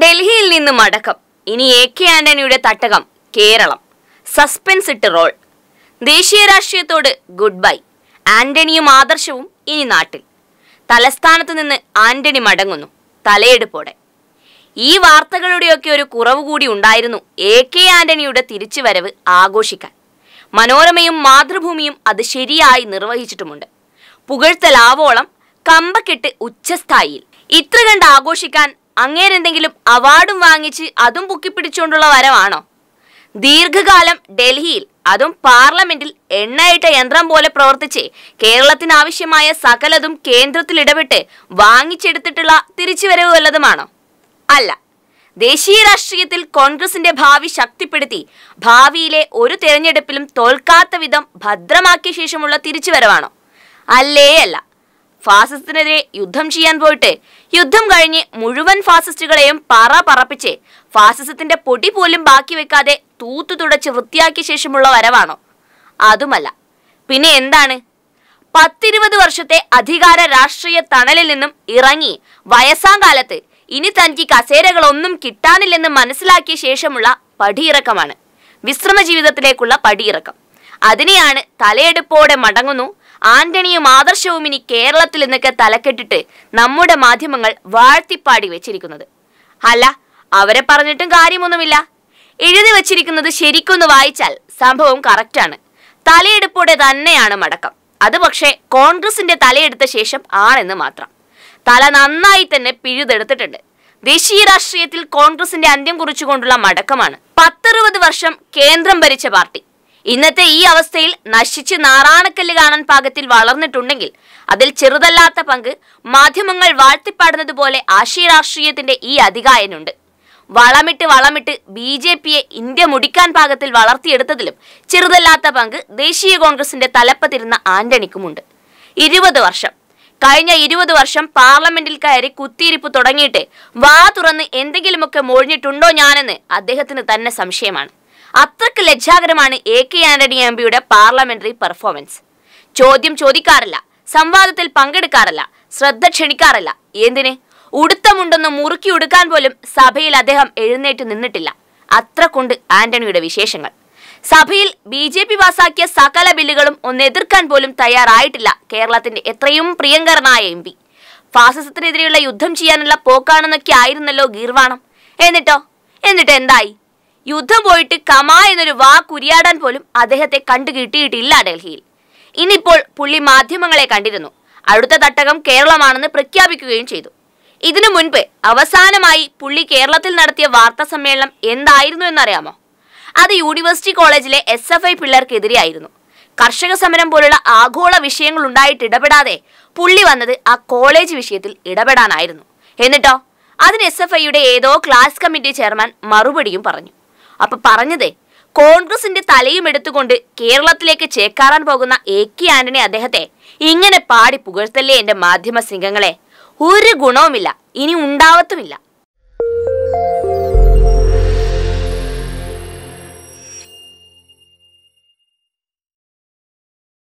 ഡൽഹിയിൽ നിന്ന് മടക്കം. ഇനി എ കെ ആന്റണിയുടെ തട്ടകം കേരളം. സസ്പെൻസ് ഇട്ട് റോൾ. ദേശീയ രാഷ്ട്രീയത്തോട് ഗുഡ് ബൈ. ആന്റണിയും ആദർശവും ഇനി നാട്ടിൽ. തലസ്ഥാനത്ത് നിന്ന് ആന്റണി മടങ്ങുന്നു തലയെടുപ്പോടെ. ഈ വാർത്തകളുടെയൊക്കെ ഒരു കുറവ് കൂടി ഉണ്ടായിരുന്നു എ കെ ആന്റണിയുടെ തിരിച്ചുവരവ് ആഘോഷിക്കാൻ. മനോരമയും മാതൃഭൂമിയും അത് ശരിയായി നിർവഹിച്ചിട്ടുമുണ്ട്. പുകഴ്ത്തലാവോളം കമ്പക്കെട്ട് ഉച്ചസ്ഥായിയിൽ. ഇത്ര കണ്ട് ആഘോഷിക്കാൻ അങ്ങേരെന്തെങ്കിലും അവാർഡും വാങ്ങിച്ച് അതും പൊക്കിപ്പിടിച്ചുകൊണ്ടുള്ള വരവാണോ? ദീർഘകാലം ഡൽഹിയിൽ, അതും പാർലമെന്റിൽ എണ്ണയിട്ട യന്ത്രം പോലെ പ്രവർത്തിച്ച് കേരളത്തിനാവശ്യമായ സകലതും കേന്ദ്രത്തിൽ ഇടപെട്ട് വാങ്ങിച്ചെടുത്തിട്ടുള്ള തിരിച്ചുവരവ് വല്ലതുമാണോ? അല്ല. ദേശീയ രാഷ്ട്രീയത്തിൽ കോൺഗ്രസിന്റെ ഭാവി ശക്തിപ്പെടുത്തി ഭാവിയിലെ ഒരു തെരഞ്ഞെടുപ്പിലും തോൽക്കാത്ത വിധം ഭദ്രമാക്കിയ ശേഷമുള്ള തിരിച്ചുവരവാണോ? അല്ലേ അല്ല. ഫാസിസ്റ്റിനെതിരെ യുദ്ധം ചെയ്യാൻ പോയിട്ട് യുദ്ധം കഴിഞ്ഞ് മുഴുവൻ ഫാസിസ്റ്റുകളെയും പറപ്പിച്ച് ഫാസിസത്തിന്റെ പൊടി പോലും ബാക്കി വെക്കാതെ തൂത്തു തുടച്ച് വൃത്തിയാക്കിയ ശേഷമുള്ള വരവാണോ? അതുമല്ല. പിന്നെ എന്താണ്? 10-20 വർഷത്തെ അധികാര രാഷ്ട്രീയ തണലിൽ നിന്നും ഇറങ്ങി വയസ്സാകാലത്ത് ഇനി തനിക്ക് കസേരകളൊന്നും കിട്ടാനില്ലെന്ന് മനസ്സിലാക്കിയ ശേഷമുള്ള പടിയിറക്കമാണ് വിശ്രമ ജീവിതത്തിലേക്കുള്ള പടിയിറക്കം. അതിനെയാണ് തലയെടുപ്പോടെ മടങ്ങുന്നു ആന്റണിയും ആദർശവും ഇനി കേരളത്തിൽ നിന്നൊക്കെ തലക്കെട്ടിട്ട് നമ്മുടെ മാധ്യമങ്ങൾ വാഴ്ത്തിപ്പാടി വെച്ചിരിക്കുന്നത്. അല്ല, അവരെ പറഞ്ഞിട്ടും കാര്യമൊന്നുമില്ല. എഴുതി വച്ചിരിക്കുന്നത് ശരിക്കൊന്ന് വായിച്ചാൽ സംഭവം കറക്റ്റാണ്. തലയെടുപ്പോടെ തന്നെയാണ് മടക്കം. അത് പക്ഷേ കോൺഗ്രസിന്റെ തലയെടുത്ത ശേഷം ആണെന്ന് മാത്രം. തല നന്നായി തന്നെ പിഴുതെടുത്തിട്ടുണ്ട്. ദേശീയ രാഷ്ട്രീയത്തിൽ കോൺഗ്രസിന്റെ അന്ത്യം കുറിച്ചുകൊണ്ടുള്ള മടക്കമാണ്. 10-20 വർഷം കേന്ദ്രം ഭരിച്ച പാർട്ടി ഇന്നത്തെ ഈ അവസ്ഥയിൽ നശിച്ച് നാറാണക്കല്ല് കാണാൻ പാകത്തിൽ വളർന്നിട്ടുണ്ടെങ്കിൽ അതിൽ ചെറുതല്ലാത്ത പങ്ക് മാധ്യമങ്ങൾ വാഴ്ത്തിപ്പാടുന്നത് പോലെ ആശയരാഷ്ട്രീയത്തിന്റെ ഈ അധികായനുണ്ട്. വളമിട്ട് BJPയെ ഇന്ത്യ മുടിക്കാൻ പാകത്തിൽ വളർത്തിയെടുത്തതിലും ചെറുതല്ലാത്ത പങ്ക് ദേശീയ കോൺഗ്രസിന്റെ തലപ്പത്തിരുന്ന ആന്റണിക്കുമുണ്ട്. 20 വർഷം കഴിഞ്ഞ 20 വർഷം പാർലമെന്റിൽ കയറി കുത്തിയിരിപ്പ് തുടങ്ങിയിട്ട് വാ തുറന്ന് എന്തെങ്കിലുമൊക്കെ മൊഴിഞ്ഞിട്ടുണ്ടോ ഞാനെന്ന് അദ്ദേഹത്തിന് തന്നെ സംശയമാണ്. അത്രക്ക് ലജ്ജാകരമാണ് എ കെ ആന്റണി എംപിയുടെ പാർലമെന്ററി പെർഫോമൻസ്. ചോദ്യം ചോദിക്കാറില്ല, സംവാദത്തിൽ പങ്കെടുക്കാറില്ല, ശ്രദ്ധ ക്ഷണിക്കാറില്ല. എന്തിന്? ഉടുത്തമുണ്ടെന്ന് മുറുക്കി ഉടുക്കാൻ പോലും സഭയിൽ അദ്ദേഹം എഴുന്നേറ്റ് നിന്നിട്ടില്ല. അത്ര കൊണ്ട് ആന്റണിയുടെ വിശേഷങ്ങൾ. സഭയിൽ BJP പാസാക്കിയ സകല ബില്ലുകളും ഒന്നെതിർക്കാൻ പോലും തയ്യാറായിട്ടില്ല കേരളത്തിന്റെ എത്രയും പ്രിയങ്കരനായ MP. ഫാസിസത്തിനെതിരെയുള്ള യുദ്ധം ചെയ്യാനുള്ള പോക്കാണെന്നൊക്കെ ആയിരുന്നല്ലോ ഗീർവാണം. എന്നിട്ട് എന്തായി? യുദ്ധം പോയിട്ട് കമാ എന്നൊരു വാക്കുരിയാടാൻ പോലും അദ്ദേഹത്തെ കണ്ടു കിട്ടിയിട്ടില്ല ഡൽഹിയിൽ. ഇന്നിപ്പോൾ പുള്ളി മാധ്യമങ്ങളെ കണ്ടിരുന്നു. അടുത്ത തട്ടകം കേരളമാണെന്ന് പ്രഖ്യാപിക്കുകയും ചെയ്തു. ഇതിനു മുൻപ് അവസാനമായി പുള്ളി കേരളത്തിൽ നടത്തിയ വാർത്താ സമ്മേളനം എന്തായിരുന്നു എന്നറിയാമോ? അത് യൂണിവേഴ്സിറ്റി കോളേജിലെ SFI പിള്ളേർക്കെതിരെയായിരുന്നു. കർഷക സമരം പോലുള്ള ആഗോള വിഷയങ്ങൾ ഉണ്ടായിട്ട് ഇടപെടാതെ പുള്ളി വന്നത് ആ കോളേജ് വിഷയത്തിൽ ഇടപെടാനായിരുന്നു. എന്നിട്ടോ അതിന് SFIയുടെ ഏതോ ക്ലാസ് കമ്മിറ്റി ചെയർമാൻ മറുപടിയും പറഞ്ഞു. അപ്പൊ പറഞ്ഞതേ, കോൺഗ്രസിന്റെ തലയും എടുത്തുകൊണ്ട് കേരളത്തിലേക്ക് ചേക്കാറാൻ പോകുന്ന എ കെ ആന്റണി അദ്ദേഹത്തെ ഇങ്ങനെ പാടി പുകഴ്ത്തല്ലേ എന്റെ മാധ്യമ സിംഗങ്ങളെ. ഒരു ഗുണവുമില്ല, ഇനി ഉണ്ടാവത്തുമില്ല.